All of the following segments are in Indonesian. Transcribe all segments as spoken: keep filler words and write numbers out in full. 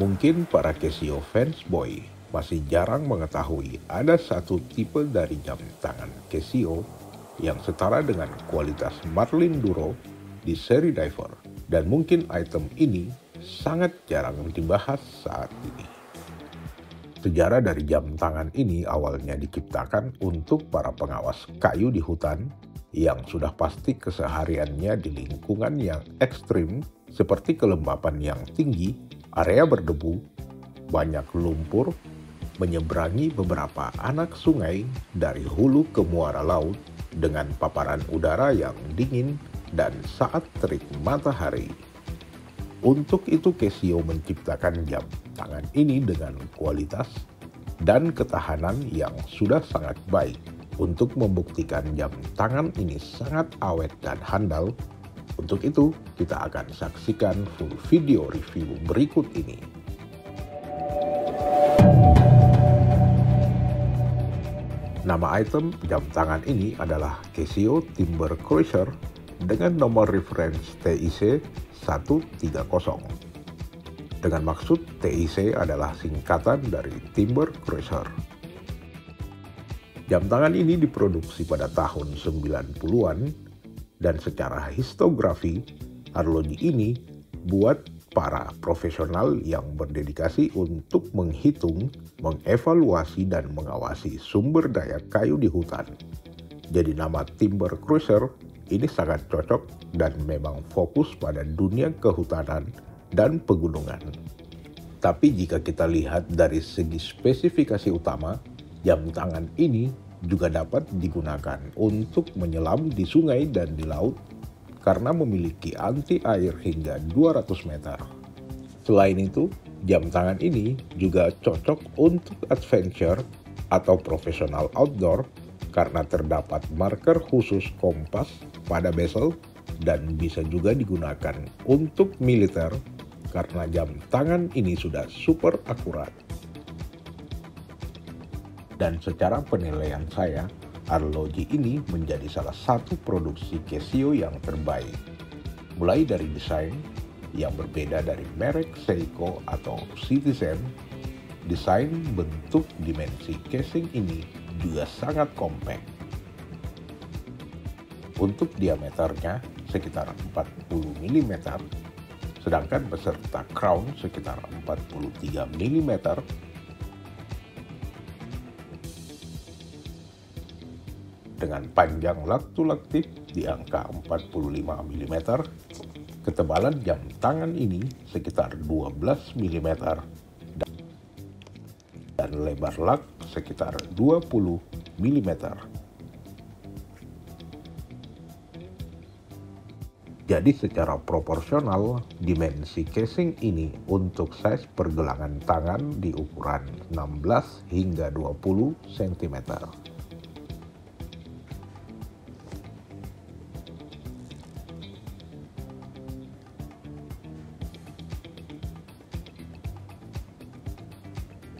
Mungkin para Casio fansboy masih jarang mengetahui ada satu tipe dari jam tangan Casio yang setara dengan kualitas Marlin Duro di seri diver, dan mungkin item ini sangat jarang dibahas saat ini. Sejarah dari jam tangan ini awalnya diciptakan untuk para pengawas kayu di hutan yang sudah pasti kesehariannya di lingkungan yang ekstrim seperti kelembapan yang tinggi, area berdebu, banyak lumpur, menyeberangi beberapa anak sungai dari hulu ke muara laut dengan paparan udara yang dingin dan saat terik matahari. Untuk itu Casio menciptakan jam tangan ini dengan kualitas dan ketahanan yang sudah sangat baik untuk membuktikan jam tangan ini sangat awet dan handal. Untuk itu, kita akan saksikan full video review berikut ini. Nama item jam tangan ini adalah Casio Timber Cruiser dengan nomor reference T I C seratus tiga puluh. Dengan maksud T I C adalah singkatan dari Timber Cruiser. Jam tangan ini diproduksi pada tahun sembilan puluhan dan secara histografi arloji ini buat para profesional yang berdedikasi untuk menghitung, mengevaluasi, dan mengawasi sumber daya kayu di hutan. Jadi nama Timber Cruiser ini sangat cocok dan memang fokus pada dunia kehutanan dan pegunungan. Tapi jika kita lihat dari segi spesifikasi utama, jam tangan ini juga dapat digunakan untuk menyelam di sungai dan di laut karena memiliki anti air hingga dua ratus meter. Selain itu, jam tangan ini juga cocok untuk adventure atau profesional outdoor karena terdapat marker khusus kompas pada bezel dan bisa juga digunakan untuk militer karena jam tangan ini sudah super akurat. Dan secara penilaian saya, arloji ini menjadi salah satu produksi Casio yang terbaik. Mulai dari desain yang berbeda dari merek Seiko atau Citizen, desain bentuk dimensi casing ini juga sangat kompak. Untuk diameternya sekitar empat puluh milimeter, sedangkan beserta crown sekitar empat puluh tiga milimeter. Dengan panjang laktu-laktif di angka empat puluh lima milimeter, ketebalan jam tangan ini sekitar dua belas milimeter, dan lebar lak sekitar dua puluh milimeter. Jadi secara proporsional, dimensi casing ini untuk size pergelangan tangan di ukuran enam belas hingga dua puluh sentimeter.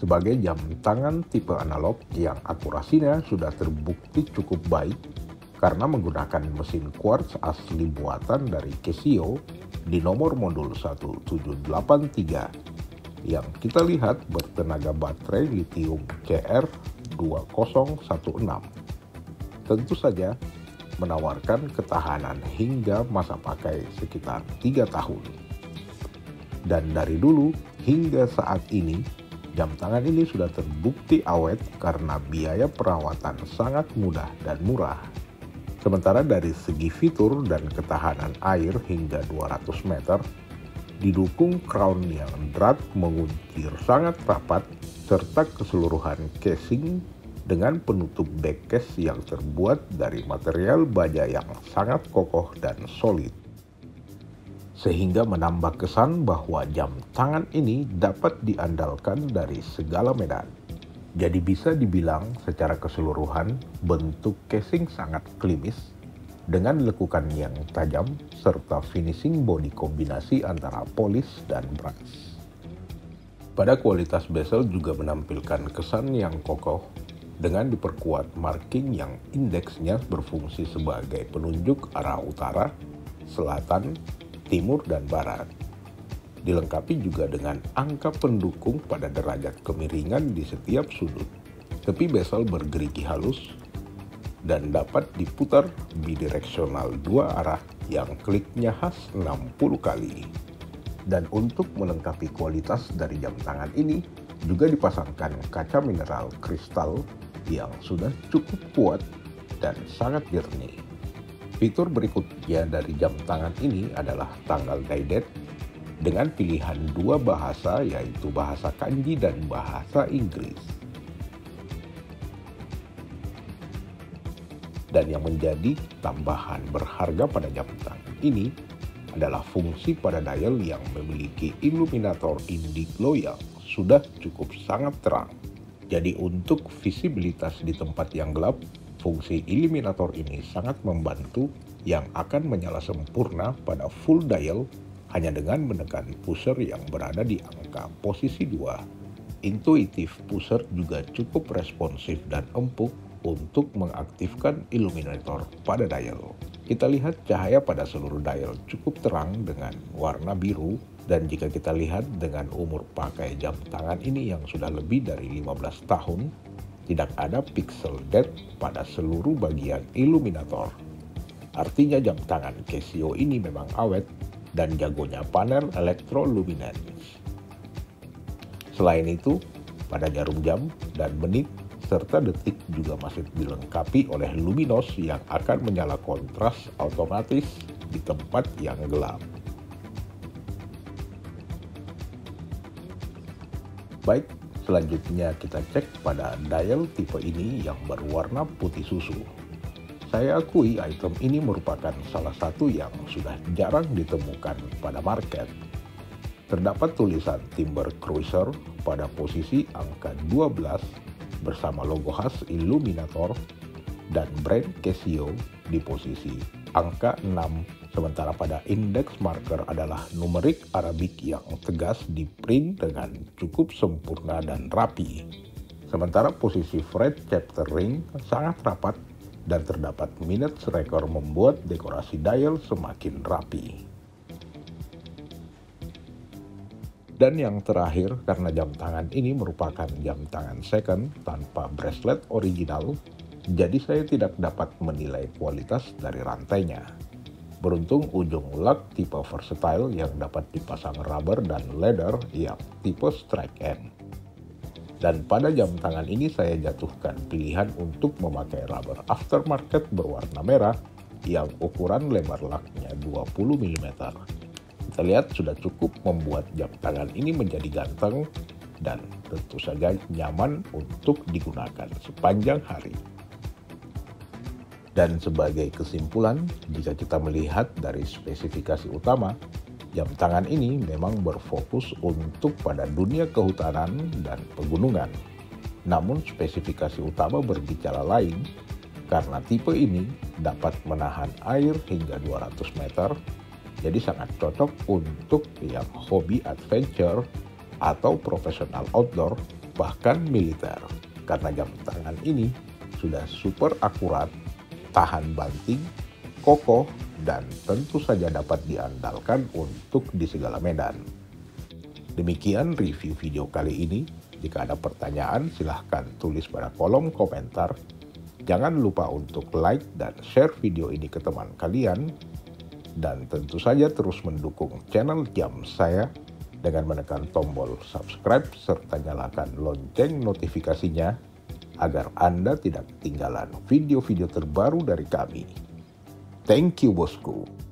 Sebagai jam tangan tipe analog yang akurasinya sudah terbukti cukup baik karena menggunakan mesin quartz asli buatan dari Casio di nomor modul seribu tujuh ratus delapan puluh tiga yang kita lihat bertenaga baterai lithium C R dua nol satu enam. Tentu saja menawarkan ketahanan hingga masa pakai sekitar tiga tahun. Dan dari dulu hingga saat ini, jam tangan ini sudah terbukti awet karena biaya perawatan sangat mudah dan murah. Sementara dari segi fitur dan ketahanan air hingga dua ratus meter, didukung crown yang drat menguncir sangat rapat serta keseluruhan casing dengan penutup back case yang terbuat dari material baja yang sangat kokoh dan solid, sehingga menambah kesan bahwa jam tangan ini dapat diandalkan dari segala medan. Jadi bisa dibilang secara keseluruhan bentuk casing sangat klimis dengan lekukan yang tajam serta finishing body kombinasi antara polish dan brass. Pada kualitas bezel juga menampilkan kesan yang kokoh dengan diperkuat marking yang indeksnya berfungsi sebagai penunjuk arah utara, selatan, timur, dan barat. Dilengkapi juga dengan angka pendukung pada derajat kemiringan di setiap sudut, tepi bezel bergerigi halus, dan dapat diputar bidireksional dua arah yang kliknya khas enam puluh kali. Dan untuk melengkapi kualitas dari jam tangan ini, juga dipasangkan kaca mineral kristal yang sudah cukup kuat dan sangat jernih. Fitur berikutnya dari jam tangan ini adalah tanggal die date, dengan pilihan dua bahasa, yaitu bahasa kanji dan bahasa Inggris. Dan yang menjadi tambahan berharga pada jam tangan ini adalah fungsi pada dial yang memiliki iluminator indigo yang sudah cukup sangat terang. Jadi untuk visibilitas di tempat yang gelap, fungsi iluminator ini sangat membantu, yang akan menyala sempurna pada full dial hanya dengan menekan pusher yang berada di angka posisi dua. Intuitif pusher juga cukup responsif dan empuk untuk mengaktifkan iluminator pada dial. Kita lihat cahaya pada seluruh dial cukup terang dengan warna biru, dan jika kita lihat dengan umur pakai jam tangan ini yang sudah lebih dari lima belas tahun, tidak ada pixel dead pada seluruh bagian iluminator. Artinya jam tangan Casio ini memang awet dan jagonya panen elektroluminance. Selain itu, pada jarum jam dan menit serta detik juga masih dilengkapi oleh luminos yang akan menyala kontras otomatis di tempat yang gelap. Baik, selanjutnya kita cek pada dial tipe ini yang berwarna putih susu. Saya akui item ini merupakan salah satu yang sudah jarang ditemukan pada market. Terdapat tulisan Timber Cruiser pada posisi angka dua belas bersama logo khas Illuminator, dan brand Casio di posisi angka enam, sementara pada indeks marker adalah numerik Arabik yang tegas di print dengan cukup sempurna dan rapi. Sementara posisi fret chapter ring sangat rapat, dan terdapat minutes record membuat dekorasi dial semakin rapi. Dan yang terakhir, karena jam tangan ini merupakan jam tangan second tanpa bracelet original, jadi saya tidak dapat menilai kualitas dari rantainya. Beruntung ujung lug tipe versatile yang dapat dipasang rubber dan leather yang tipe strike end. Dan pada jam tangan ini saya jatuhkan pilihan untuk memakai rubber aftermarket berwarna merah yang ukuran lebar lugnya dua puluh milimeter. Kita lihat sudah cukup membuat jam tangan ini menjadi ganteng dan tentu saja nyaman untuk digunakan sepanjang hari. Dan sebagai kesimpulan, jika kita melihat dari spesifikasi utama, jam tangan ini memang berfokus untuk pada dunia kehutanan dan pegunungan. Namun spesifikasi utama berbicara lain, karena tipe ini dapat menahan air hingga dua ratus meter, jadi sangat cocok untuk yang hobi adventure atau profesional outdoor, bahkan militer. Karena jam tangan ini sudah super akurat, tahan banting, kokoh, dan tentu saja dapat diandalkan untuk di segala medan. Demikian review video kali ini. Jika ada pertanyaan, silahkan tulis pada kolom komentar. Jangan lupa untuk like dan share video ini ke teman kalian. Dan tentu saja terus mendukung channel jam saya dengan menekan tombol subscribe serta nyalakan lonceng notifikasinya agar Anda tidak ketinggalan video-video terbaru dari kami. Thank you, bosku.